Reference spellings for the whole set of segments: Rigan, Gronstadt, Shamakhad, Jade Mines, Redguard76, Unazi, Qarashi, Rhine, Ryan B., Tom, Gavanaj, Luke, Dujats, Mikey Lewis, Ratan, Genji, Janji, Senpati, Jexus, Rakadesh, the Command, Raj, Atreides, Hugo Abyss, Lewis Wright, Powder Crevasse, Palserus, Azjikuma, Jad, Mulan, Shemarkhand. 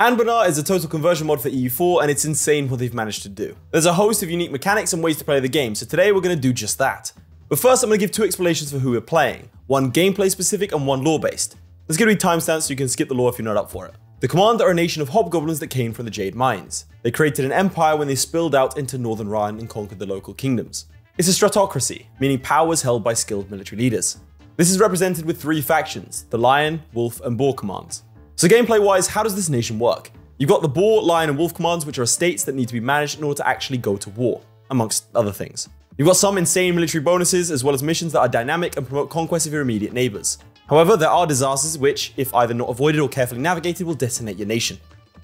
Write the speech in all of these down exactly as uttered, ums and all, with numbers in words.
Anbennar is a total conversion mod for E U four, and it's insane what they've managed to do. There's a host of unique mechanics and ways to play the game, so today we're going to do just that. But first I'm going to give two explanations for who we're playing, one gameplay specific and one lore based. There's going to be timestamps so you can skip the lore if you're not up for it. The Command are a nation of hobgoblins that came from the Jade Mines. They created an empire when they spilled out into northern Rhine and conquered the local kingdoms. It's a stratocracy, meaning power is held by skilled military leaders. This is represented with three factions, the Lion, Wolf and Boar Commands. So gameplay wise, how does this nation work? You've got the Boar, Lion and Wolf Commands, which are estates that need to be managed in order to actually go to war, amongst other things. You've got some insane military bonuses, as well as missions that are dynamic and promote conquest of your immediate neighbours. However, there are disasters which, if either not avoided or carefully navigated, will detonate your nation.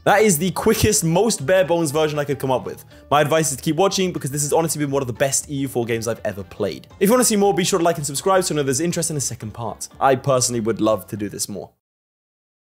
That is the quickest, most bare-bones version I could come up with. My advice is to keep watching, because this has honestly been one of the best E U four games I've ever played. If you want to see more, be sure to like and subscribe so you know there's interest in a second part. I personally would love to do this more.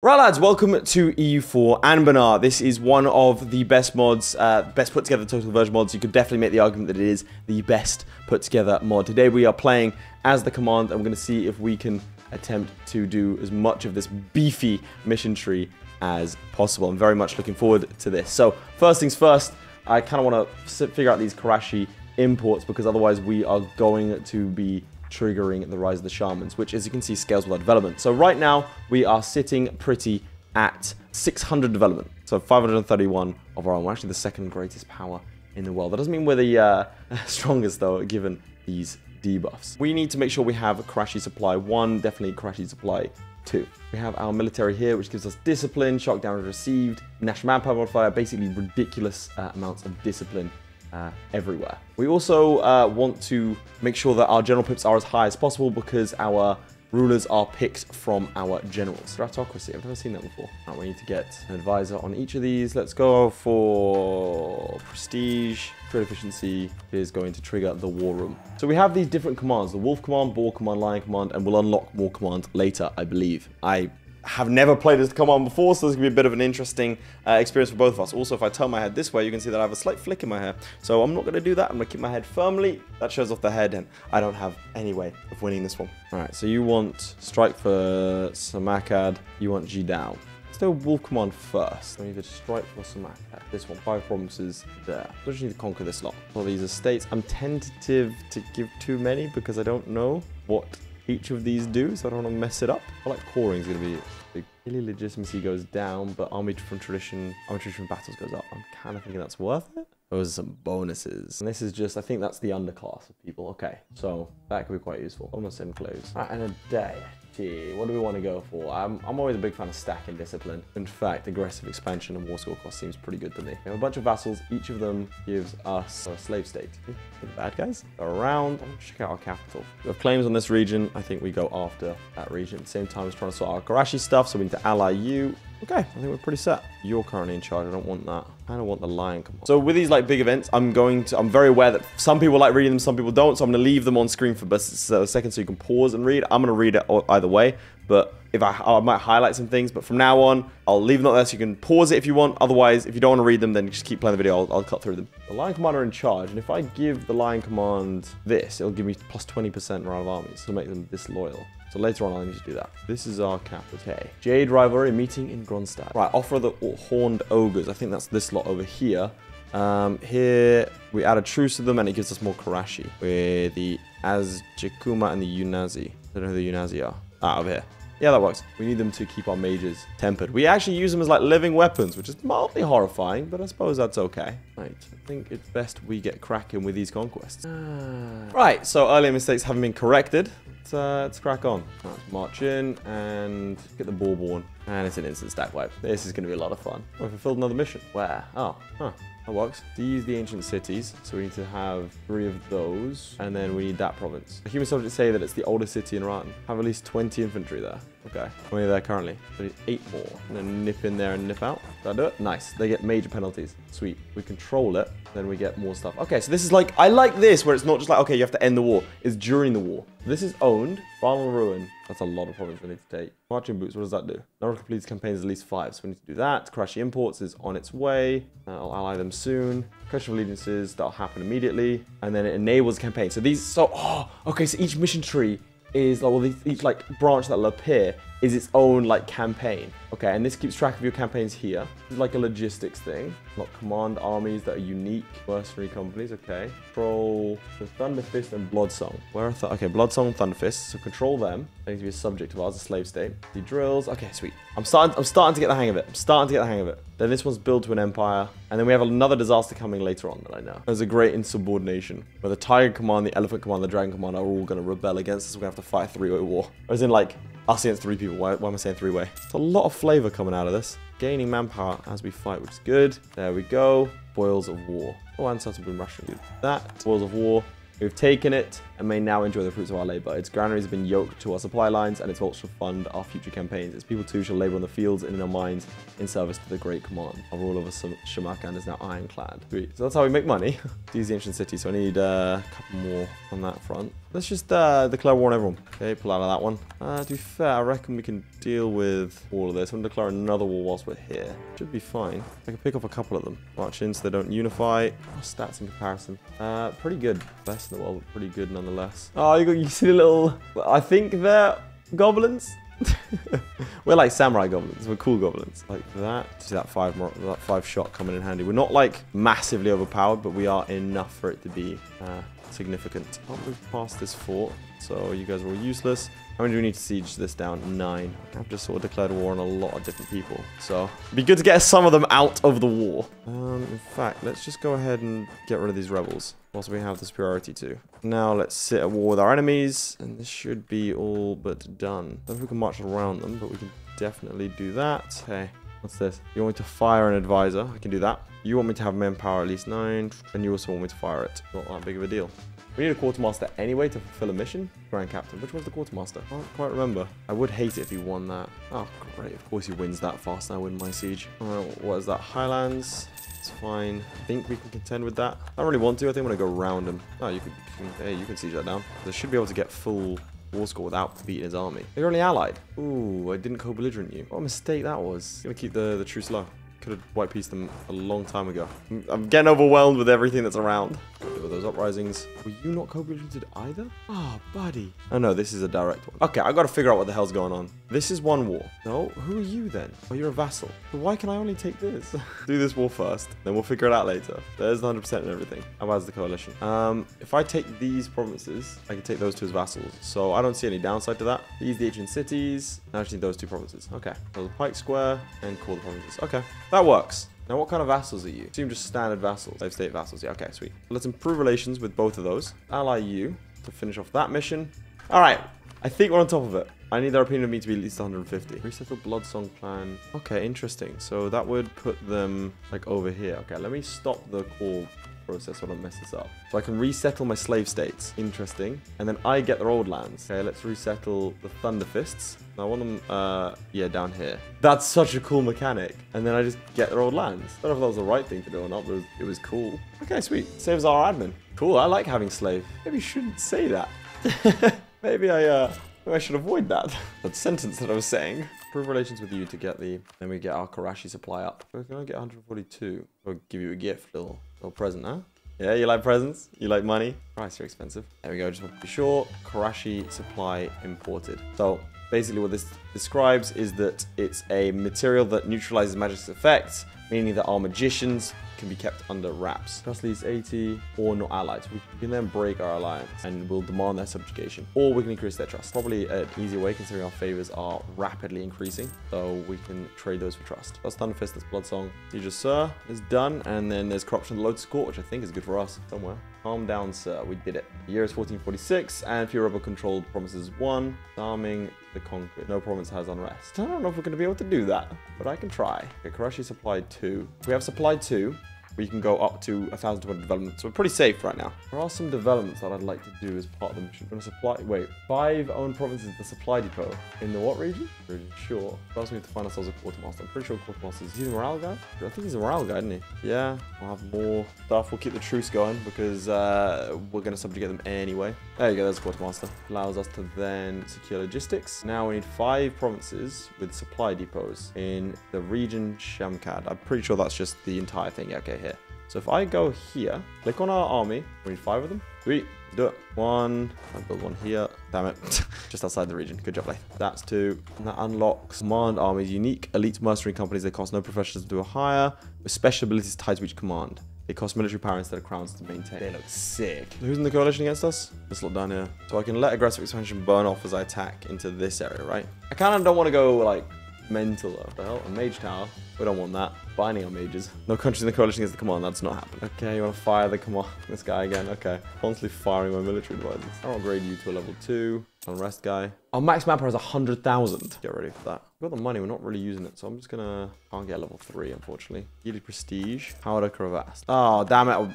Right lads, welcome to E U four Anbennar. This is one of the best mods, uh, best put together total version mods. You could definitely make the argument that it is the best put together mod. Today we are playing as the Command, and we're going to see if we can attempt to do as much of this beefy mission tree as possible. I'm very much looking forward to this. So first things first, I kind of want to figure out these Qarashi imports, because otherwise we are going to be triggering the Rise of the Shamans, which, as you can see, scales with our development. So right now we are sitting pretty at six hundred development, so five hundred thirty-one of our own. We're actually the second greatest power in the world. That doesn't mean we're the uh, strongest though, given these debuffs. We need to make sure we have Qarashi Supply one, definitely Qarashi Supply two. We have our military here, which gives us discipline, shock damage received, national manpower modifier, basically ridiculous uh, amounts of discipline Uh, everywhere. We also uh, want to make sure that our general pips are as high as possible, because our rulers are picks from our generals. Stratocracy, I've never seen that before. Right, we need to get an advisor on each of these. Let's go for prestige. Trade efficiency is going to trigger the war room. So we have these different commands, the Wolf Command, Boar Command, Lion Command, and we'll unlock War Command later, I believe. I have never played as the Command before, so this could be a bit of an interesting uh, experience for both of us. Also, if I turn my head this way, you can see that I have a slight flick in my hair. So I'm not going to do that. I'm going to keep my head firmly. That shows off the head, and I don't have any way of winning this one. All right, so you want strike for Shamakhad. You want Jidao. Let's do a Wolf Command first. We need to strike for Shamakhad. This one, five provinces there. I just need to conquer this lot. All these estates. I'm tentative to give too many, because I don't know what each of these do, so I don't want to mess it up. I like coring is going to be big. Really, legitimacy goes down, but army from tradition, army tradition battles goes up. I'm kind of thinking that's worth it. Those are some bonuses. And this is just, I think that's the underclass of people. Okay, so that could be quite useful. Almost in close. All right, and a day. Gee, what do we want to go for? I'm, I'm always a big fan of stacking discipline. In fact, aggressive expansion and war score cost seems pretty good to me. We have a bunch of vassals. Each of them gives us a slave state. The bad guys around. I'm gonna check out our capital. We have claims on this region. I think we go after that region. At the same time as trying to sort our Qarashi stuff, so we need to ally you. Okay, I think we're pretty set. You're currently in charge. I don't want that. I don't want the Lion Command. So with these like big events, I'm going to, I'm very aware that some people like reading them, some people don't. So I'm going to leave them on screen for a second so you can pause and read. I'm going to read it either way, but if I, I might highlight some things, but from now on, I'll leave them up there so you can pause it if you want. Otherwise, if you don't want to read them, then just keep playing the video. I'll, I'll cut through them. The Lion Command are in charge, and if I give the Lion Command this, it'll give me plus twenty percent morale of armies to make them disloyal. So later on, I'll need to do that. This is our capital. Okay. Jade rivalry meeting in Gronstadt. Right, offer the horned ogres. I think that's this lot over here. Um, here, we add a truce to them, and it gives us more Qarashi. We're the Azjikuma and the Unazi. I don't know who the Unazi are. Ah, over here. Yeah, that works. We need them to keep our mages tempered. We actually use them as like living weapons, which is mildly horrifying, but I suppose that's okay. Right, I think it's best we get cracking with these conquests. Ah. Right, so earlier mistakes haven't been corrected. Let's, uh, let's crack on. Let's march in and get the Boarborn. And it's an instant stack wipe. This is gonna be a lot of fun. Oh, I fulfilled another mission. Where? Oh, huh. That works. These are the ancient cities, so we need to have three of those, and then we need that province. The human subjects say that it's the oldest city in Ratan. Have at least twenty infantry there. Okay, how many are there currently? So we need eight more. I'm gonna nip in there and nip out. Did I do it? Nice. They get major penalties. Sweet. We control it, then we get more stuff. Okay, so this is like, I like this, where it's not just like, okay, you have to end the war. It's during the war. This is owned. Final ruin. That's a lot of province we need to take. Marching boots, what does that do? Number of completed campaigns is at least five, so we need to do that. Qarashi imports is on its way. I'll ally them soon. Question of allegiances, that'll happen immediately. And then it enables campaigns. So these, so, oh, okay, so each mission tree is, like, well, each, like, branch that'll appear is its own like campaign. Okay, and this keeps track of your campaigns here. This is like a logistics thing. Like command armies that are unique. Mercenary companies, okay. Control the Thunderfist and Blood Song. Where are th okay, Blood Song and Thunderfist. So control them. They need to be a subject of ours, a slave state. The drills. Okay, sweet. I'm starting I'm starting to get the hang of it. I'm starting to get the hang of it. Then this one's built to an empire. And then we have another disaster coming later on that I know. There's a great insubordination. Where the Tiger Command, the Elephant Command, the Dragon Command are all gonna rebel against us. We're gonna have to fight a three-way war. Or as in like us against three people. Why, why am I saying three-way? It's a lot of flavor coming out of this. Gaining manpower as we fight, which is good. There we go. Boils of war. Oh, and started boom rationing with that. Boils of war. We've taken it and may now enjoy the fruits of our labor. Its granaries have been yoked to our supply lines and its vaults shall fund our future campaigns. Its people too shall labor on the fields and in our mines in service to the great command. Our rule over Shemarkhand is now ironclad. Sweet. So that's how we make money. These the ancient city, so I need uh, a couple more on that front. Let's just uh, declare war on everyone. Okay, pull out of that one. Uh, to be fair, I reckon we can deal with all of this. I'm going to declare another war whilst we're here. Should be fine. I can pick up a couple of them. March in so they don't unify. Oh, stats in comparison. Uh, pretty good. Best in the world, but pretty good nonetheless. Oh, you, got, you see the little... I think they're goblins. We're like samurai goblins. We're cool goblins. Like that. See that five, more, that five shot coming in handy. We're not like massively overpowered, but we are enough for it to be... Uh, significant. Can't move past this fort, so you guys are all useless. How many do we need to siege this down? Nine. I've just sort of declared war on a lot of different people, so it'd be good to get some of them out of the war. Um, in fact, let's just go ahead and get rid of these rebels, whilst we have this priority too. Now let's sit at war with our enemies, and this should be all but done. I don't know if we can march around them, but we can definitely do that. Hey, what's this? You want me to fire an advisor? I can do that. You want me to have manpower at least nine, and you also want me to fire it. Not that big of a deal. We need a quartermaster anyway to fulfill a mission. Grand Captain. Which one's the quartermaster? I can't quite remember. I would hate it if he won that. Oh, great. Of course he wins that fast, and I win my siege. All right, what is that? Highlands. It's fine. I think we can contend with that. I don't really want to. I think I'm going to go round him. Oh, you can, you can, hey, you can siege that down. I should be able to get full... war score without beating his army. They're only allied. Ooh, I didn't co-belligerent you. What a mistake that was. I'm gonna keep the, the truce low. Could have white pieced them a long time ago. I'm, I'm getting overwhelmed with everything that's around. With those uprisings. Were you not co-belligerented either? Ah, oh, buddy. Oh no, this is a direct one. Okay, I gotta figure out what the hell's going on. This is one war. No, who are you then? Oh, you're a vassal. But why can I only take this? Do this war first, then we'll figure it out later. There's one hundred percent in everything. How bad's the coalition? Um, if I take these provinces, I can take those two as vassals. So I don't see any downside to that. These the ancient cities. Now I just need those two provinces. Okay. So the Pike Square and Core the provinces. Okay, that works. Now, what kind of vassals are you? Seem just standard vassals. Slave state vassals. Yeah, okay, sweet. Let's improve relations with both of those. Ally you to finish off that mission. All right. I think we're on top of it. I need their opinion of me to be at least one hundred fifty. Resettle Blood Song plan. Okay, interesting. So that would put them, like, over here. Okay, let me stop the core process so I don't mess this up. So I can resettle my slave states. Interesting. And then I get their old lands. Okay, let's resettle the Thunderfists. I want them, uh, yeah, down here. That's such a cool mechanic. And then I just get their old lands. I don't know if that was the right thing to do or not, but it was, it was cool. Okay, sweet. Saves our admin. Cool, I like having slave. Maybe you shouldn't say that. Maybe I, uh, maybe I should avoid that. That sentence that I was saying. Improve relations with you to get the, then we get our Qarashi supply up. We're gonna get one hundred forty-two. We'll give you a gift, little, little present, huh? Yeah, you like presents? You like money? Price, you're expensive. There we go, just want to be sure. Qarashi supply imported. So, basically what this describes is that it's a material that neutralizes magic's effects, meaning that our magicians can be kept under wraps. Cost leads eighty or not allied. We can then break our alliance and we'll demand their subjugation, or we can increase their trust. Probably an easier way considering our favors are rapidly increasing, so we can trade those for trust. That's Thunderfist, that's Blood Song. Teacher Sir is done, and then there's Corruption of the Lotus Court, which I think is good for us somewhere. Calm down, sir. We did it. The year is fourteen forty-six, and few rebel-controlled provinces won, arming the conquered. No province has unrest. I don't know if we're going to be able to do that, but I can try. Okay, Qarashi supply two. We have supply two. We can go up to one thousand two hundred developments. So we're pretty safe right now. There are some developments that I'd like to do as part of the mission. We're gonna supply, wait, five own provinces, the supply depot. In the what region? Region, sure. First we need to find ourselves a quartermaster. I'm pretty sure quartermaster is, is he the morale guy? I think he's a morale guy, isn't he? Yeah, I'll have more stuff. We'll keep the truce going because uh, we're gonna subjugate them anyway. There you go, there's quartermaster. Allows us to then secure logistics. Now we need five provinces with supply depots in the region Shamakhad. I'm pretty sure that's just the entire thing, yeah, okay, here. So if I go here, click on our army, we need five of them. Three, do it. One, I'll build one here. Damn it. Just outside the region. Good job, Leith. That's two. And that unlocks command armies, unique elite mercenary companies. They cost no professionals to do a hire, with special abilities tied to each command. They cost military power instead of crowns to maintain. They look sick. Who's in the coalition against us? Let's look down here. So I can let aggressive expansion burn off as I attack into this area, right? I kind of don't want to go like mental though. What the hell? A mage tower. We don't want that. Binding our mages. No countries in the coalition against the command. That's not happening. Okay, you want to fire the command. This guy again. Okay. Constantly firing my military advisors. I'll upgrade you to a level two. Unrest guy. Our max manpower is one hundred thousand. Get ready for that. We've got the money. We're not really using it. So I'm just going to... Can't get level three, unfortunately. Yearly prestige. Powder Crevasse. Oh, damn it. I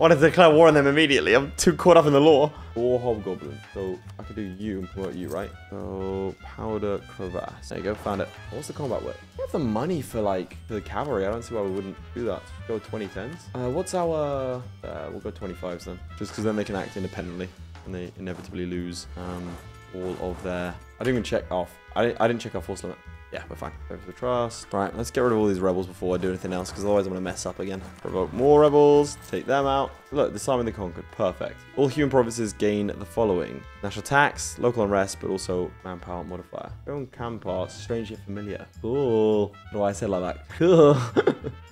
wanted to declare war on them immediately. I'm too caught up in the lore. Or Hobgoblin. So I could do you and promote you, right? So Powder Crevasse. There you go. Found it. What's the combat with? We have the money for like... For the cavalry. I don't see why we wouldn't do that. Go twenty tens. Uh, what's our... Uh, we'll go twenty-fives then. Just because then they can act independently. And they inevitably lose um, all of their... I didn't even check off. I didn't, I didn't check our force limit. Yeah, we're fine. Go for the trust. Right, let's get rid of all these rebels before I do anything else, because otherwise I'm going to mess up again. Provoke more rebels. Take them out. Look, disarming the conquered. Perfect. All human provinces gain the following. National tax, local unrest, but also manpower modifier. Go on Campart. Strange yet familiar. Cool. What do I say like that? Cool.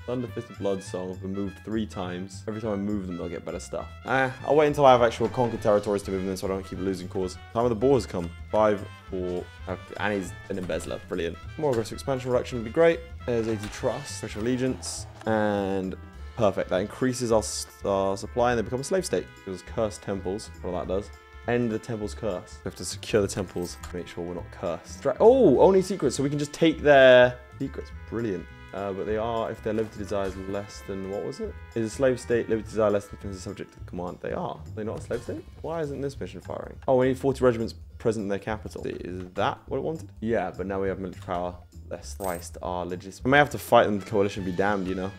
Thunderfist and Blood Song have been moved three times. Every time I move them, they'll get better stuff. Eh, I'll wait until I have actual conquered territories to move them so I don't keep losing cause. Time of the Boars come. Five, four, okay. And he's an embezzler. Brilliant. More aggressive expansion reduction would be great. There's eighty trust, special allegiance, and perfect. That increases our, our supply and they become a slave state. Because cursed temples, what that does. End the temple's curse. We have to secure the temples to make sure we're not cursed. Dra oh, only secrets. So we can just take their secrets. Brilliant. Uh, but they are, if their liberty desire is less than, what was it? Is a slave state liberty desire less than is subject to the command? They are. Are they not a slave state? Why isn't this mission firing? Oh, we need forty regiments present in their capital. Is that what it wanted? Yeah, but now we have military power. Less priced are legit. I may have to fight them, the coalition be damned, you know?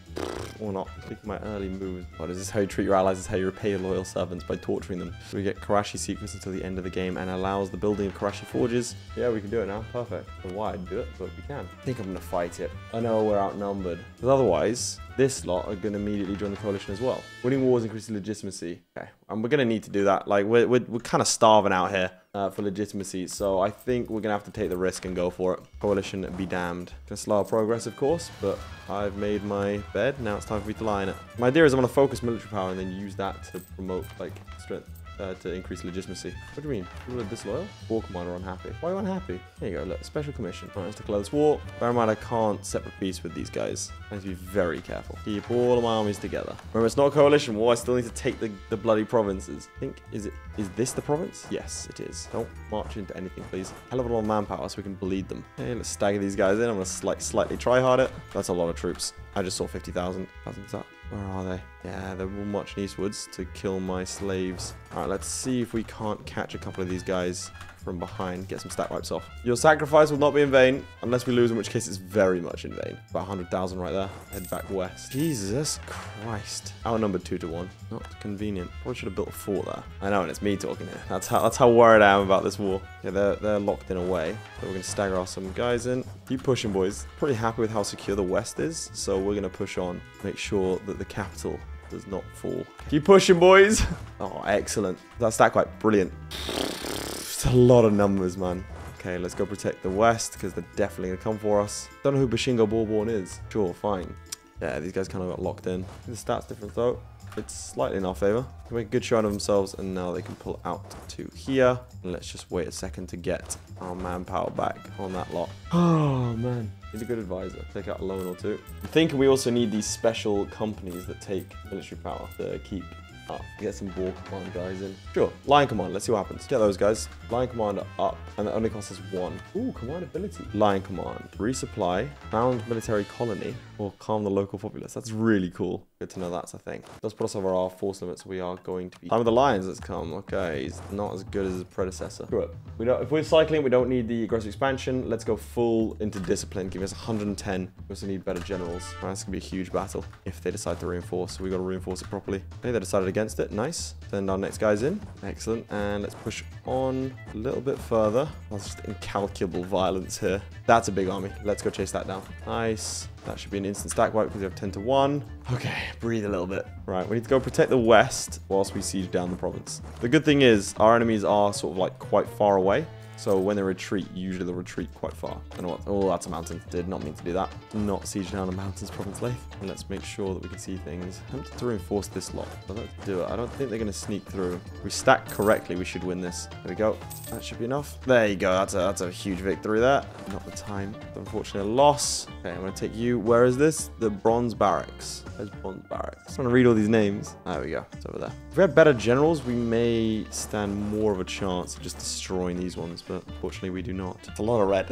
Or not. I think my early moves. God, is this how you treat your allies? Is how you repay your loyal servants, by torturing them. We get Qarashi secrets until the end of the game and allows the building of Qarashi forges. Yeah, we can do it now. Perfect. I don't know why I'd do it, but we can. I think I'm going to fight it. I know we're outnumbered. Because otherwise, this lot are going to immediately join the coalition as well. Winning wars increases legitimacy. Okay, and we're going to need to do that. Like, we're, we're, we're kind of starving out here uh, for legitimacy. So I think we're going to have to take the risk and go for it. Coalition be damned. Gonna slow our progress, of course, but I've made my bed. Now it's time for me to lie in it. My idea is I want to focus military power and then use that to promote, like, strength. Uh, to increase legitimacy. What do you mean? People are disloyal? War commander unhappy. Why are you unhappy? Here you go, look, special commission. Alright, let's declare this war. Bear in mind, I can't separate peace with these guys. I need to be very careful. Keep all of my armies together. Remember, it's not a coalition war. I still need to take the, the bloody provinces. I think, is it, is this the province? Yes, it is. Don't march into anything, please. Hell of a lot of manpower so we can bleed them. Okay, let's stagger these guys in. I'm gonna slight, slightly try-hard it. That's a lot of troops. I just saw fifty thousand. Thousand's up. Where are they? Yeah, they're all marching eastwards to kill my slaves. All right, let's see if we can't catch a couple of these guys from behind. Get some stat wipes off. Your sacrifice will not be in vain, unless we lose, in which case it's very much in vain. About one hundred thousand right there. Head back west. Jesus Christ. Outnumbered two to one. Not convenient. Probably should have built a fort there. I know, and it's me talking here. That's how, that's how worried I am about this war. Yeah, they're, they're locked in away. So we're going to stagger off some guys in. Keep pushing, boys. Pretty happy with how secure the west is, so we're going to push on. Make sure that the capital does not fall. Keep pushing, boys. Oh, excellent. That stack wipe. Brilliant. It's a lot of numbers, man. Okay, let's go protect the west, because they're definitely going to come for us. Don't know who Bashingo Bourbon is. Sure, fine. Yeah, these guys kind of got locked in. The stats different, though. It's slightly in our favor. They make a good show out of themselves, and now they can pull out to here. And let's just wait a second to get our manpower back on that lot. Oh, man. Need a good advisor. Take out a loan or two. I'm thinking we also need these special companies that take military power to keep up. Get some Boar Command guys in. Sure. Lion Command. Let's see what happens. Get those guys. Lion Command up, and that only costs us one. Ooh, Command ability. Lion Command. Resupply. Found military colony. Or calm the local populace. That's really cool. Good to know that's a thing. Let's put us over our force limits. We are going to be... Time of the Lions has come. Okay, he's not as good as his predecessor. Screw it. We don't... If we're cycling, we don't need the aggressive expansion. Let's go full into discipline. Give us one hundred ten. We also need better generals. Right, that's going to be a huge battle if they decide to reinforce. So we got to reinforce it properly. I think they decided to against it. Nice. Then our next guy's in. Excellent. And let's push on a little bit further. That's just incalculable violence here. That's a big army. Let's go chase that down. Nice. That should be an instant stack wipe because we have ten to one. Okay, breathe a little bit. Right, we need to go protect the west whilst we siege down the province. The good thing is our enemies are sort of like quite far away. So when they retreat, usually they retreat quite far. And what? Oh, that's a mountain. Did not mean to do that. Not siege down a mountain's province, Leith. And let's make sure that we can see things. Attempted to reinforce this lot, but let's do it. I don't think they're going to sneak through. If we stack correctly, we should win this. There we go. That should be enough. There you go. That's a, that's a huge victory there. Not the time. Unfortunately, a loss. Okay, I'm going to take you. Where is this? The Bronze Barracks. Where's Bronze Barracks? I'm trying to read all these names. There we go. It's over there. If we had better generals, we may stand more of a chance of just destroying these ones. But fortunately we do not. It's a lot of red.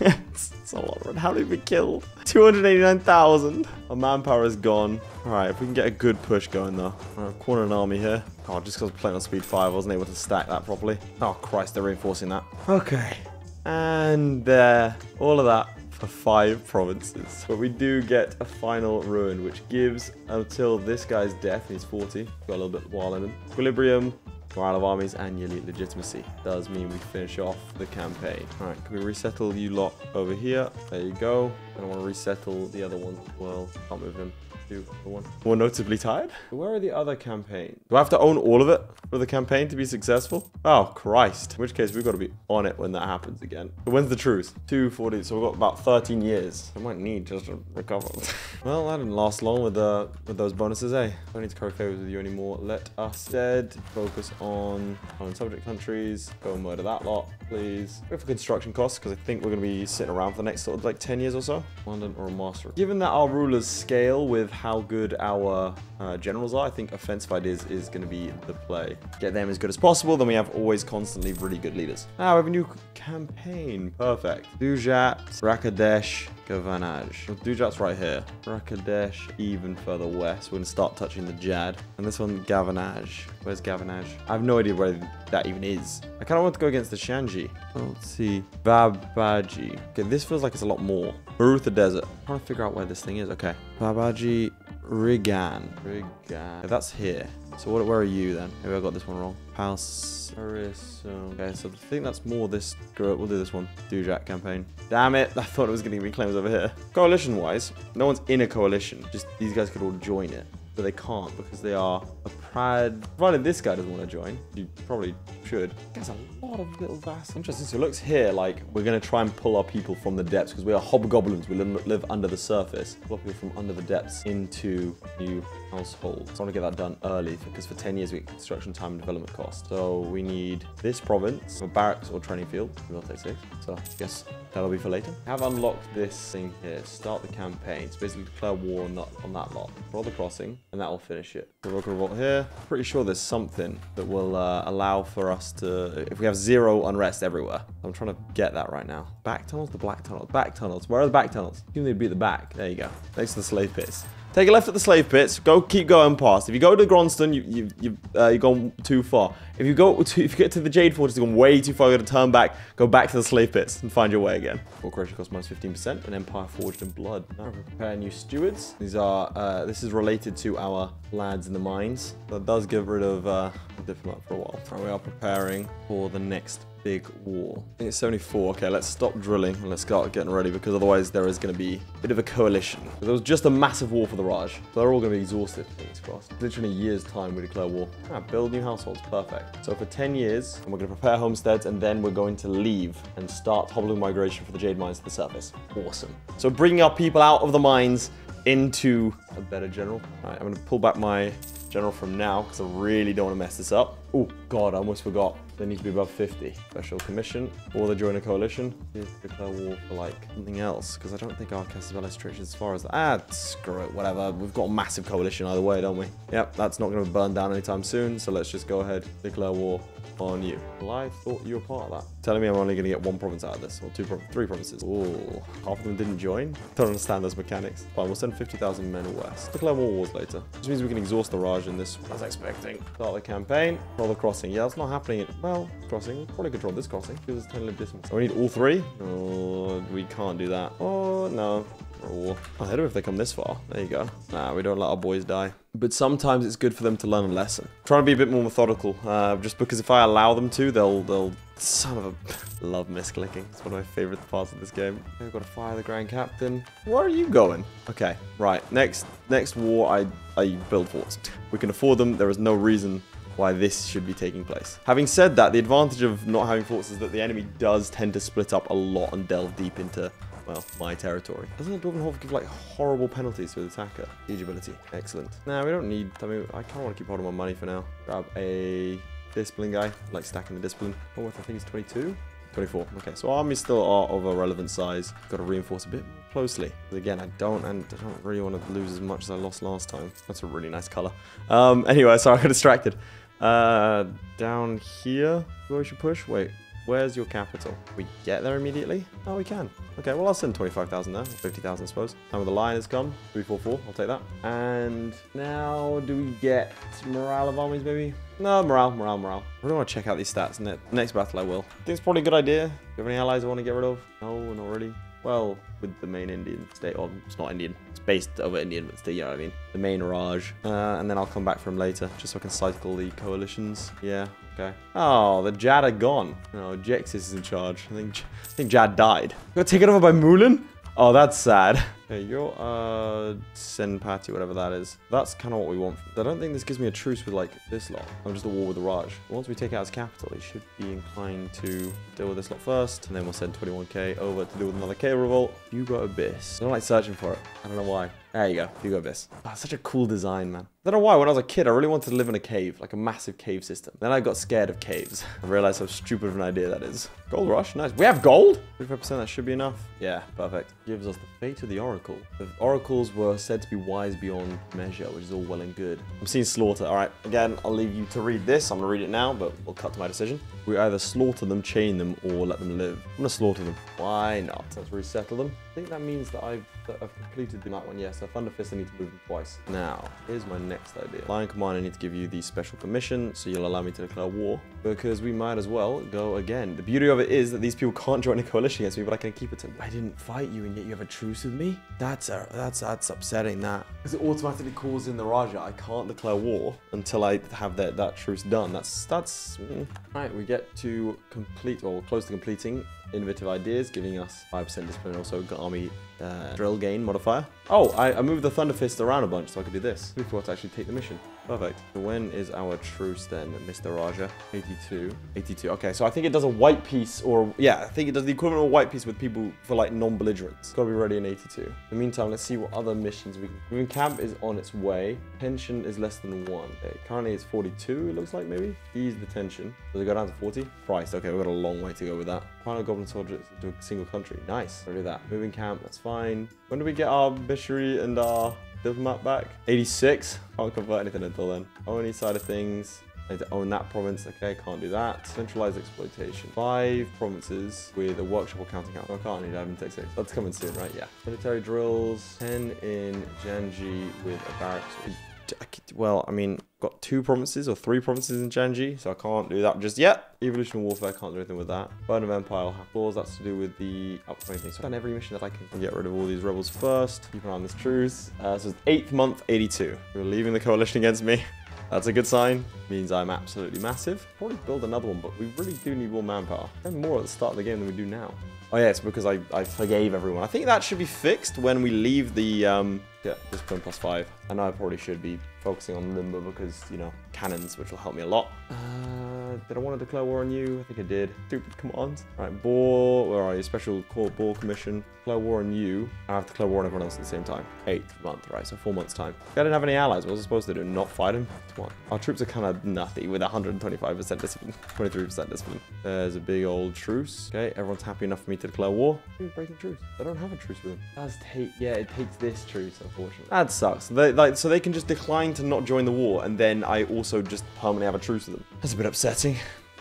it's, it's a lot of red. How many we killed? two hundred eighty-nine thousand. Our manpower is gone. All right, if we can get a good push going though. All right, corner an army here. Oh, just because I was playing on speed five, I wasn't able to stack that properly. Oh Christ, they're reinforcing that. Okay. And there, uh, all of that for five provinces. But we do get a final ruin, which gives until this guy's death, he's forty. Got a little bit of while in him. Equilibrium. Morale of armies and yearly legitimacy. Does mean we finish off the campaign. All right, can we resettle you lot over here? There you go. I don't want to resettle the other one. Well, can't move him. Do the one. More notably tired. Where are the other campaigns? Do I have to own all of it for the campaign to be successful? Oh, Christ. In which case, we've got to be on it when that happens again. But when's the truce? two forty, so we've got about thirteen years. I might need just to recover. Well, that didn't last long with, uh, with those bonuses, eh? I don't need to curry favors with you anymore. Let us instead focus on on subject countries. Go murder that lot, please. Wait for construction costs, because I think we're going to be sitting around for the next sort of like ten years or so. London or a master. Given that our rulers scale with how good our uh, generals are, I think offensive ideas is going to be the play. Get them as good as possible, then we have always constantly really good leaders. Now we have a new campaign. Perfect. Dujats, Rakadesh, Gavanaj. Well, Dujats right here. Rakadesh even further west. We're going to start touching the Jad. And this one, Gavanaj. Where's Gavanaj? I have no idea where that even is. I kind of want to go against the Janji. Let's see. Babaji. Okay, this feels like it's a lot more. Barutha Desert. I'm trying to figure out where this thing is. Okay. Babaji, Rigan. Rigan. Okay, that's here. So what, where are you then? Maybe I got this one wrong. Palserus. Okay, so I think that's more this. We'll do this one. Dujat campaign. Damn it. I thought it was going to be claims over here. Coalition-wise, no one's in a coalition. Just these guys could all join it. But they can't because they are a prad. Provided this guy doesn't want to join, you probably should. There's a lot of little vast. Interesting. So it looks here like we're going to try and pull our people from the depths because we are hobgoblins. We live, live under the surface. Pull people from under the depths into new households. So I want to get that done early because for ten years we get construction time and development costs. So we need this province for barracks or training field. We'll take six. So I guess that'll be for later. I have unlocked this thing here. Start the campaign. So basically declare war on that, on that lot. Roll the crossing. And that will finish it. So we'll go revolt here. Pretty sure there's something that will uh, allow for us to, if we have zero unrest everywhere. I'm trying to get that right now. Back tunnels, the black tunnels, back tunnels. Where are the back tunnels? You need to be at the back. There you go. Next to the slave pits. Take a left at the slave pits. Go, keep going past. If you go to Gronstadt, you you you uh, you've gone too far. If you go, to, if you get to the Jade Fortress, you've gone way too far. You got to turn back. Go back to the slave pits and find your way again. Corporation costs minus fifteen percent. An empire forged in blood. Now we prepare new stewards. These are uh, this is related to our lads in the mines. That does get rid of uh, a diplomat for a while. So we are preparing for the next big war. I think it's seventy-four. Okay, let's stop drilling and let's start getting ready because otherwise there is going to be a bit of a coalition. There was just a massive war for the Raj. So they're all going to be exhausted. Fingers crossed. Literally a year's time we declare war. Ah, build new households. Perfect. So for ten years, we're going to prepare homesteads and then we're going to leave and start hobbling migration for the Jade Mines to the surface. Awesome. So bringing our people out of the mines into a better general. All right, I'm going to pull back my general from now because I really don't want to mess this up. Oh God, I almost forgot. They need to be above fifty. Special commission, or they join a coalition. Here's to declare war for like something else, because I don't think our Casabella stretches as far as that. Ah, screw it, whatever. We've got a massive coalition either way, don't we? Yep, that's not going to burn down anytime soon, so let's just go ahead, declare war on you. Well, I thought you were part of that. Telling me I'm only going to get one province out of this, or two, pro three provinces. Ooh, half of them didn't join. Don't understand those mechanics. Fine, we'll send fifty thousand men west. Declare more wars later. Which means we can exhaust the Raj in this. I was expecting. Start the campaign. Roll the crossing. Yeah, that's not happening. Well, crossing. Probably control this crossing. Because it's ten live distance. So we need all three. Oh, we can't do that. Oh, no. Oh, I'll hit them if they come this far. There you go. Nah, we don't let our boys die. But sometimes it's good for them to learn a lesson. I'm trying to be a bit more methodical, uh, just because if I allow them to, they'll... they'll... Son of a... Love misclicking. It's one of my favorite parts of this game. I've got to fire the Grand Captain. Where are you going? Okay, right. Next next war, I, I build forts. We can afford them. There is no reason why this should be taking place. Having said that, the advantage of not having forts is that the enemy does tend to split up a lot and delve deep into... well, my territory. Doesn't the Dwarvenhof give, like, horrible penalties to the attacker? Agility. Excellent. Nah, we don't need... I mean, I kind of want to keep holding my money for now. Grab a discipline guy. Like, stacking the discipline. Oh, what, I think it's twenty-two? twenty-four. Okay, so armies still are of a relevant size. Got to reinforce a bit closely. Again, I don't and I don't really want to lose as much as I lost last time. That's a really nice color. Um, anyway, sorry, I got distracted. Uh, down here, where we should push? Wait. Where's your capital? We get there immediately? Oh, we can. Okay, well, I'll send twenty-five thousand there. fifty thousand, I suppose. Time of the Lion has come. three four four. I'll take that. And now do we get morale of armies, maybe? No, morale, morale, morale. I really want to check out these stats. Ne next battle, I will. I think it's probably a good idea. Do you have any allies I want to get rid of? No, not really. Well, with the main Indian state, or it's not Indian, it's based over Indian, but still, you know what I mean? The main Raj. Uh, and then I'll come back from later, just so I can cycle the coalitions. Yeah, okay. Oh, the Jad are gone. No, Jexus is in charge. I think I think Jad died. Got taken over by Mulan? Oh, that's sad. Okay, you're, uh, Senpati, whatever that is. That's kind of what we want. I don't think this gives me a truce with, like, this lot. I'm just at war with the Raj. Once we take out his capital, he should be inclined to deal with this lot first. And then we'll send twenty-one K over to deal with another K revolt. Hugo Abyss. I don't like searching for it. I don't know why. There you go. Hugo Abyss. Oh, such a cool design, man. I don't know why. When I was a kid, I really wanted to live in a cave. Like a massive cave system. Then I got scared of caves. I realized how stupid of an idea that is. Gold rush. Nice. We have gold? fifty-five percent. That should be enough. Yeah, perfect. Gives us the fate of the orange. Oracle. The oracles were said to be wise beyond measure, which is all well and good. I'm seeing slaughter. All right, again, I'll leave you to read this. I'm gonna read it now, but we'll cut to my decision. We either slaughter them, chain them, or let them live. I'm gonna slaughter them. Why not? Let's resettle them. I think that means that I've, that I've completed the map one. Yes, yeah, so Thunderfist, I need to move them twice. Now, here's my next idea. Lion Command, I need to give you the special permission, so you'll allow me to declare war, because we might as well go again. The beauty of it is that these people can't join a coalition against me, but I can keep it to, I didn't fight you, and yet you have a truce with me? That's a, that's that's upsetting, that. Because it automatically calls in the Raja. I can't declare war until I have that, that truce done. That's, that's, mm. Right, we get to complete, or close to completing, innovative ideas, giving us five percent discipline, also got army uh, drill gain modifier. Oh, I, I moved the Thunderfist around a bunch, so I could do this. We forgot to actually take the mission. Perfect. So when is our truce then, Mister Raja? eighty-two. eighty-two. Okay, so I think it does a white piece, or yeah, I think it does the equivalent of a white piece with people for like non-belligerents. Gotta be ready in eighty-two. In the meantime, let's see what other missions we can. I mean, camp is on its way. Tension is less than one. Okay, currently it's forty-two, it looks like, maybe. Ease the tension. Does it go down to forty? Christ, okay, we've got a long way to go with that. Final goblin soldiers to a single country. Nice. I'll do that. Moving camp, that's fine. When do we get our missionary and our diplomat back? eighty-six. Can't convert anything until then. Oh, any side of things. I need to own that province. Okay, can't do that. Centralized exploitation. Five provinces with a workshop or counting house. Oh, I can't need having to take six. That's coming soon, right? Yeah. Military drills. ten in Janji with a barracks. Well, I mean, got two provinces or three provinces in Genji, so I can't do that just yet. Evolution warfare, can't do anything with that. Burn of Empire will have laws, that's to do with the upcoming things. So I've done every mission that I can. I'll get rid of all these rebels first. Keep an eye on this truce. Uh, so it's eighth month, eighty-two. You're leaving the coalition against me. That's a good sign. Means I'm absolutely massive. Probably build another one, but we really do need more manpower. And more at the start of the game than we do now. Oh yeah, it's because I, I forgave everyone. I think that should be fixed when we leave the... Um, yeah, discipline plus five. I know I probably should be focusing on Limber because, you know, cannons, which will help me a lot. Uh, did I want to declare war on you? I think I did. Stupid commands. All right, Boar, where are you? Special Court Boar Commission. Declare war on you. I have to declare war on everyone else at the same time. Eighth month, right? So four months time. I didn't have any allies. What was I supposed to do? Not fight him? Come on. Our troops are kind of nutty with one hundred twenty-five percent discipline. twenty-three percent discipline. There's a big old truce. Okay, everyone's happy enough for me to declare war. Who's breaking truce? I don't have a truce with them. It does take, yeah, it takes this truce, unfortunately. That sucks. They, like, so they can just decline to not join the war, and then I also just permanently have a truce with them. That's a bit upsetting.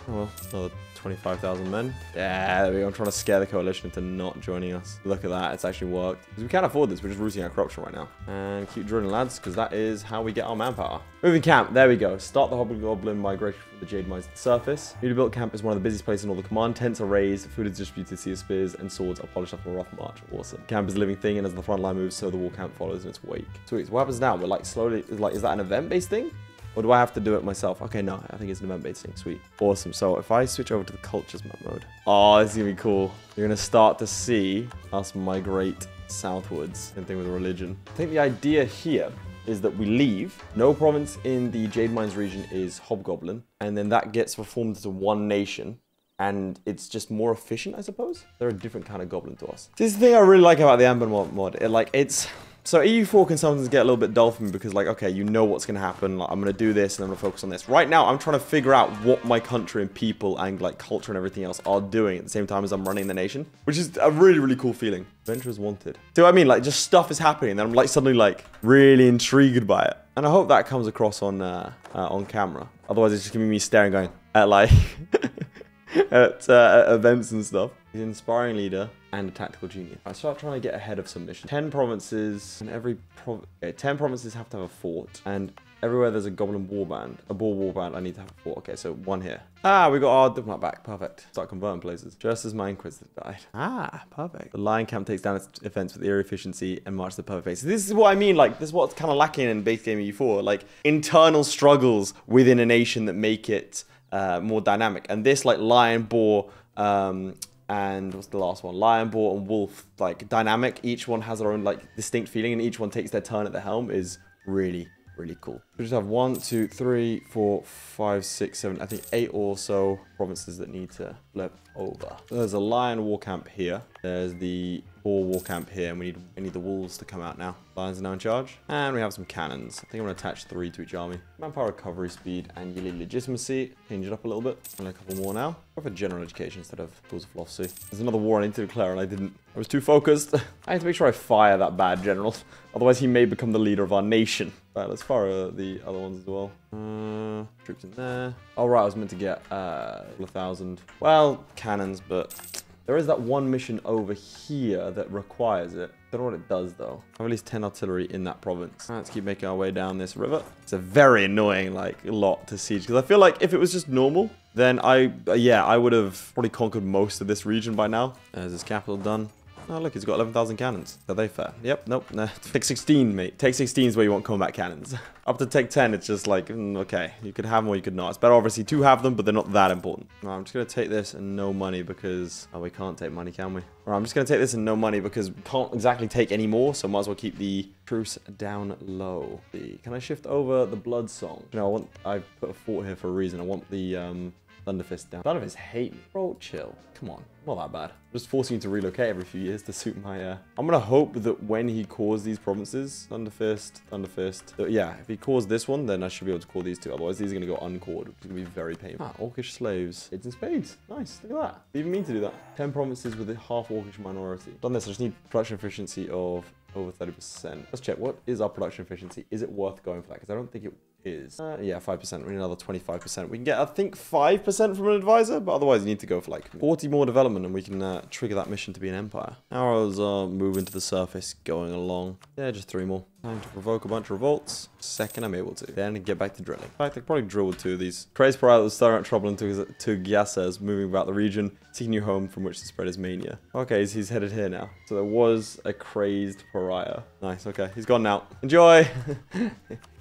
Well, another twenty-five thousand men. Yeah, there we go. I'm trying to scare the coalition into not joining us. Look at that. It's actually worked. Because we can't afford this. We're just rooting our crops right now. And keep drilling, lads, because that is how we get our manpower. Moving camp. There we go. Start the Hobgoblin migration from the Jade Mines to the surface. Newly built camp is one of the busiest places in all the command. Tents are raised. Food is distributed. Sea of spears and swords are polished after a rough march. Awesome. Camp is a living thing, and as the front line moves, so the wall camp follows in its wake. Sweet. So what happens now? We're like slowly... Like, is that an event-based thing? Or do I have to do it myself? Okay, no, I think it's an event-based thing. Sweet. Awesome. So if I switch over to the cultures map mode. Oh, this is going to be cool. You're going to start to see us migrate southwards. Same thing with religion. I think the idea here is that we leave. No province in the Jade Mines region is Hobgoblin. And then that gets reformed to one nation. And it's just more efficient, I suppose. They're a different kind of goblin to us. This is the thing I really like about the Anbennar mod. It, like, it's... So E U four can sometimes get a little bit dull for me because, like, okay, you know what's going to happen. Like, I'm going to do this and I'm going to focus on this. Right now, I'm trying to figure out what my country and people and, like, culture and everything else are doing at the same time as I'm running the nation, which is a really, really cool feeling. Adventurers wanted. See what I mean? Like, just stuff is happening and I'm, like, suddenly, like, really intrigued by it. And I hope that comes across on, uh, uh, on camera. Otherwise, it's just going to be me staring going at, like, at uh, events and stuff. He's an inspiring leader and a tactical genius. I start trying to get ahead of some missions. Ten provinces, and every prov okay, ten provinces have to have a fort. And everywhere there's a goblin warband, a boar warband, I need to have a fort. Okay, so one here. Ah, we got our diplomat back. Perfect. Start converting places. Just as my inquisitor died. Ah, perfect. The lion camp takes down its defense with eerie efficiency and marches to the perfect face. This is what I mean. Like, this is what's kind of lacking in base game E U four. Like, internal struggles within a nation that make it uh, more dynamic. And this, like, lion, boar, um... and what's the last one? Lion, boar, and wolf, like, dynamic. Each one has their own, like, distinct feeling, and each one takes their turn at the helm is really, really cool. We just have one, two, three, four, five, six, seven, I think eight or so provinces that need to flip over. So there's a lion war camp here. There's the boar war camp here, and we need, we need the wolves to come out now. Lions are now in charge. And we have some cannons. I think I'm going to attach three to each army. Manpower recovery speed and yearly legitimacy. Change it up a little bit. And a couple more now. Go for general education instead of tools of philosophy. There's another war I need to declare and I didn't. I was too focused. I have to make sure I fire that bad general. Otherwise he may become the leader of our nation. Right, let's fire uh, the other ones as well. Uh, troops in there. Oh, right, I was meant to get uh, a thousand. Well, cannons, but... There is that one mission over here that requires it. Don't know what it does, though. I have at least ten artillery in that province. All right, let's keep making our way down this river. It's a very annoying, like, lot to siege. Because I feel like if it was just normal, then I, uh, yeah, I would have probably conquered most of this region by now. There's his capital done. Oh, look, he's got eleven thousand cannons. Are they fair? Yep, nope. Nah. Take sixteen, mate. Take sixteen is where you want combat cannons. Up to take ten, it's just like, mm, okay, you could have them or you could not. It's better, obviously, to have them, but they're not that important. All right, I'm just going to take this and no money because... Oh, we can't take money, can we? All right, I'm just going to take this and no money because we can't exactly take any more, so might as well keep the truce down low. Can I shift over the Blood Song? You know, I want... I put a fort here for a reason. I want the... um. Thunderfist down. Thunderfist hate me. Bro, chill. Come on. Not that bad. Just forcing you to relocate every few years to suit my, uh... I'm gonna hope that when he calls these provinces, Thunderfist, Thunderfist... So, yeah, if he calls this one, then I should be able to call these two. Otherwise, these are gonna go uncored, which is gonna be very painful. Ah, Orcish slaves. It's in spades. Nice. Look at that. They even mean to do that. ten provinces with a half Orcish minority. Done this. I just need production efficiency of over thirty percent. Let's check. What is our production efficiency? Is it worth going for that? Because I don't think it... is. Uh, yeah, five percent. We need another twenty-five percent. We can get, I think, five percent from an advisor, but otherwise you need to go for like forty more development and we can uh, trigger that mission to be an empire. Arrows are moving to the surface, going along. Yeah, just three more. Time to provoke a bunch of revolts. Second I'm able to. Then get back to drilling. In fact, I could probably drill with two of these. Crazed Pirate was starting out trouble into Tugiasa, moving about the region, seeking a new home from which to spread his mania. Okay, he's, he's headed here now. So there was a Crazed Pariah. Nice, okay. He's gone now. Enjoy!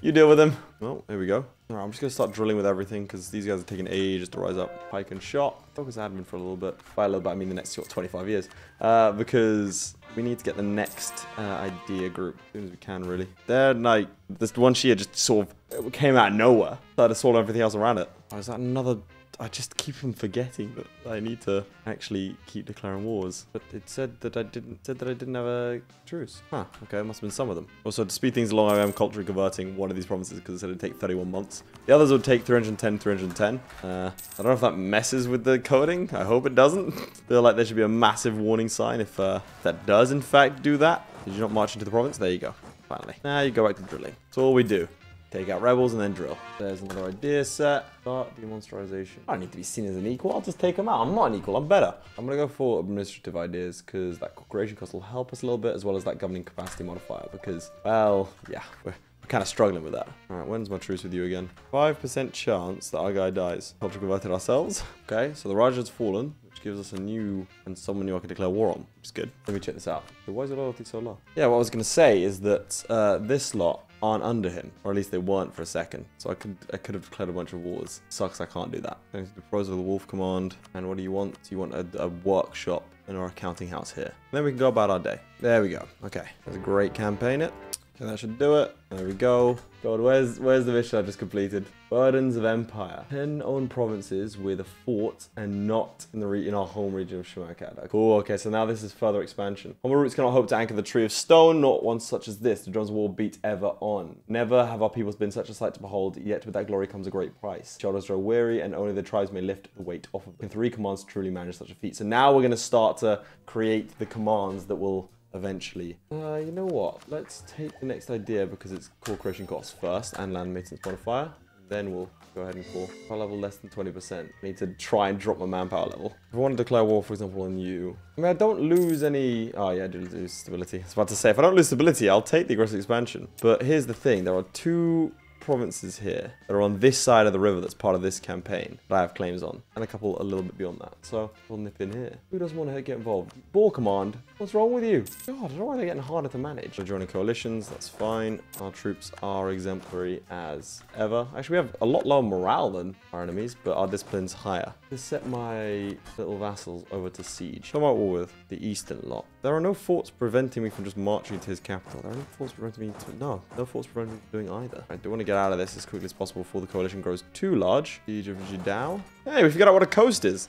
You deal with him. Well, here we go. All right, I'm just going to start drilling with everything because these guys are taking ages to rise up. Pike and shot. Focus admin for a little bit. By a little bit, I mean the next twenty-five years. Uh, because... We need to get the next uh, idea group as soon as we can, really. There, like, this one shear just sort of it came out of nowhere. Started to swallow everything else around it. Oh, is that another... I just keep on forgetting that I need to actually keep declaring wars. But it said that I didn't said that I didn't have a truce. Huh, okay, it must have been some of them. Also, to speed things along, I am culturally converting one of these provinces because it said it'd take thirty-one months. The others would take three hundred ten, three hundred ten. Uh, I don't know if that messes with the coding. I hope it doesn't. Feel like there should be a massive warning sign if uh, that does, in fact, do that. Did you not march into the province? There you go, finally. Now you go back to drilling. That's all we do. Take out rebels and then drill. There's another idea set. Start demonsterization. I don't need to be seen as an equal. I'll just take them out. I'm not an equal. I'm better. I'm going to go for administrative ideas because that corporation cost will help us a little bit, as well as that governing capacity modifier because, well, yeah, we're, we're kind of struggling with that. All right, when's my truce with you again? five percent chance that our guy dies. Culture converted ourselves. Okay, so the Raj has fallen, which gives us a new and someone new I can declare war on, which is good. Let me check this out. So why is your loyalty so low? Yeah, what I was going to say is that uh, this lot aren't under him, or at least they weren't for a second. So I could I could have declared a bunch of wars. Sucks, I can't do that. Thanks to the pros of the Wolf Command. And what do you want? You want a, a workshop in our accounting house here. And then we can go about our day. There we go. Okay, that's a great campaign. It. Okay, that should do it. There we go. God, where's where's the mission I just completed? Burdens of Empire. Ten owned provinces with a fort and not in the re in our home region of Shamakhad. Cool, okay, so now this is further expansion. Humble roots cannot hope to anchor the tree of stone, not one such as this. The drums will beat ever on. Never have our peoples been such a sight to behold, yet with that glory comes a great price. Shoulders grow weary, and only the tribes may lift the weight off of them. Can three commands truly manage such a feat? So now we're gonna start to create the commands that will eventually. Uh, you know what? Let's take the next idea because it's corporation costs first and land maintenance modifier. Then we'll go ahead and call power level less than twenty percent. I need to try and drop my manpower level. If I want to declare war, for example, on you. I mean, I don't lose any... Oh, yeah, I do lose stability. I was about to say, if I don't lose stability, I'll take the aggressive expansion. But here's the thing. There are two provinces here that are on this side of the river that's part of this campaign that I have claims on, and a couple a little bit beyond that, so we'll nip in here. Who doesn't want to get involved? Boar Command, what's wrong with you? God, I don't know why they're getting harder to manage. We're joining coalitions, that's fine. Our troops are exemplary as ever. Actually, we have a lot lower morale than our enemies, but our discipline's higher. Let's set my little vassals over to siege. I'm at war with the eastern lot. There are no forts preventing me from just marching to his capital. There are no forts preventing me to... No, no forts preventing me from doing either. I do want to get out of this as quickly as possible before the coalition grows too large. Siege of Jidao. Hey, we figured out what a coast is.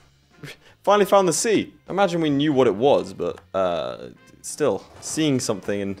Finally found the sea. Imagine we knew what it was, but uh, still, seeing something in,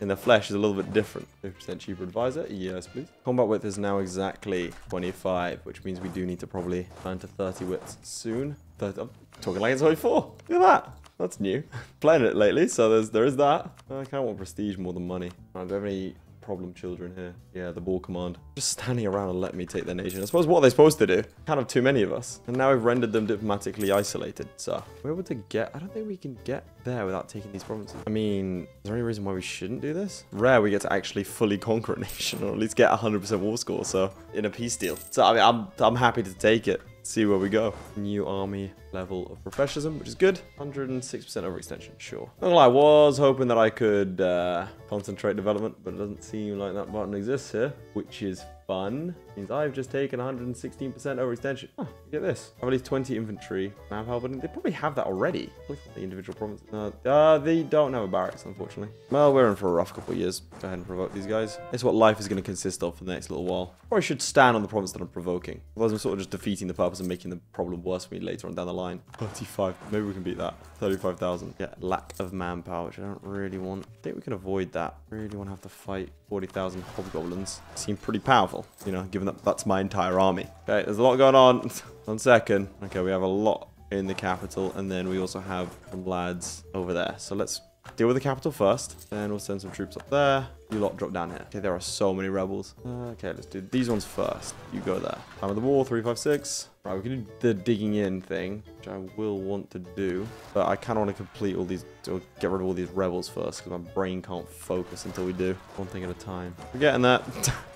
in the flesh is a little bit different. fifty percent cheaper advisor. Yes, please. Combat width is now exactly twenty-five, which means we do need to probably turn to thirty widths soon. thirty, I'm talking like it's only four. Look at that. That's new. Playing it lately, so there's, there is that. I kind of want prestige more than money. I don't have any... problem children here. Yeah, the Ball Command. Just standing around and letting me take their nation. I suppose what are they supposed to do? Kind of too many of us. And now we've rendered them diplomatically isolated, so. We're able to get, I don't think we can get there without taking these provinces. I mean, is there any reason why we shouldn't do this? Rare we get to actually fully conquer a nation, or at least get one hundred percent war score, so, in a peace deal. So, I mean, I'm, I'm happy to take it. See where we go. New army level of professionalism, which is good. one hundred six percent overextension, sure. Not gonna lie, I was hoping that I could uh, concentrate development, but it doesn't seem like that button exists here, which is fun. Means I've just taken one hundred sixteen percent overextension. Huh, get this. I have at least twenty infantry. They probably have that already. Look at the individual provinces. Uh, uh, they don't have a barracks, unfortunately. Well, we're in for a rough couple of years. Go ahead and provoke these guys. It's what life is going to consist of for the next little while. Or I should stand on the province that I'm provoking. Otherwise, I'm sort of just defeating the purpose and making the problem worse for me later on down the line. thirty-five. Maybe we can beat that. thirty-five thousand. Yeah, lack of manpower, which I don't really want. I think we can avoid that. Really want to have to fight forty thousand hobgoblins. Seem pretty powerful, you know, given that that's my entire army. Okay, there's a lot going on. One second. Okay, we have a lot in the capital, and then we also have some lads over there. So let's deal with the capital first. Then we'll send some troops up there. You lot drop down here. Okay, there are so many rebels. Okay, let's do these ones first. You go there. Time of the war, three five six. Right, we can do the digging in thing, which I will want to do. But I kind of want to complete all these, or get rid of all these rebels first, because my brain can't focus until we do. One thing at a time. We're getting that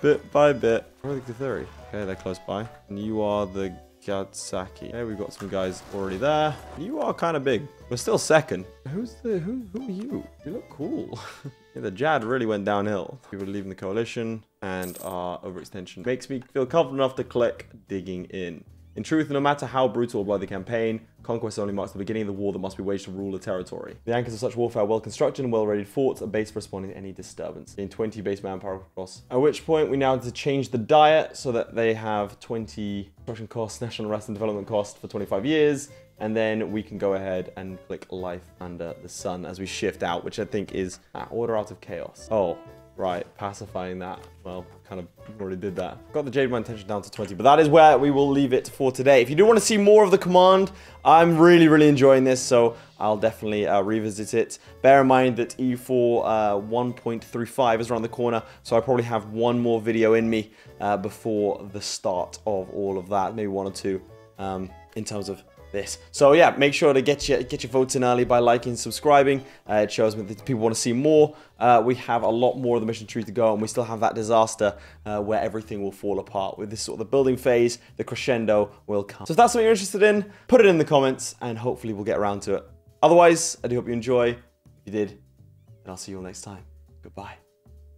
bit by bit. Where are the Guthuri? Okay, they're close by. And you are the Gadsaki. Okay, we've got some guys already there. You are kind of big. We're still second. Who's the... Who, who are you? You look cool. Yeah, the Jad really went downhill. We were leaving the coalition, and our overextension makes me feel confident enough to click digging in. In truth, no matter how brutal or bloody the campaign, conquest only marks the beginning of the war that must be waged to rule a territory. The anchors of such warfare are well-constructed and well-rated forts, a base for responding to any disturbance. In twenty base manpower across. At which point, we now need to change the diet so that they have twenty construction costs, national rest and development costs for twenty-five years, and then we can go ahead and click life under the sun as we shift out, which I think is ah, order out of chaos. Oh. Right, pacifying that. Well, kind of already did that. Got the Jade Mine tension down to twenty, but that is where we will leave it for today. If you do want to see more of the Command, I'm really, really enjoying this, so I'll definitely uh, revisit it. Bear in mind that E U four uh, one point three five is around the corner, so I probably have one more video in me uh, before the start of all of that, maybe one or two um, in terms of this. So yeah, make sure to get your get your votes in early by liking and subscribing. Uh, it shows me that people want to see more. Uh, we have a lot more of the mission tree to go, and we still have that disaster uh, where everything will fall apart. With this sort of the building phase, the crescendo will come. So if that's something you're interested in, put it in the comments and hopefully we'll get around to it. Otherwise, I do hope you enjoy. If you did, and I'll see you all next time. Goodbye.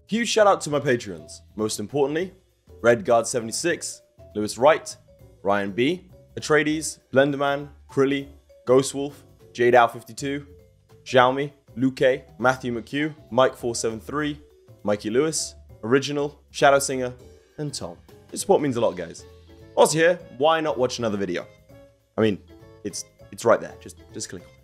Huge shout out to my patrons. Most importantly, Redguard seventy-six, Lewis Wright, Ryan B, Atreides, Blenderman, Krilly, Ghostwolf, Jade Al fifty-two, Xiaomi, Luke, Matthew McHugh, Mike four seven three, Mikey Lewis, Original, Shadow Singer, and Tom. Your support means a lot, guys. Whilst you're here, why not watch another video? I mean, it's it's right there. Just just click on it.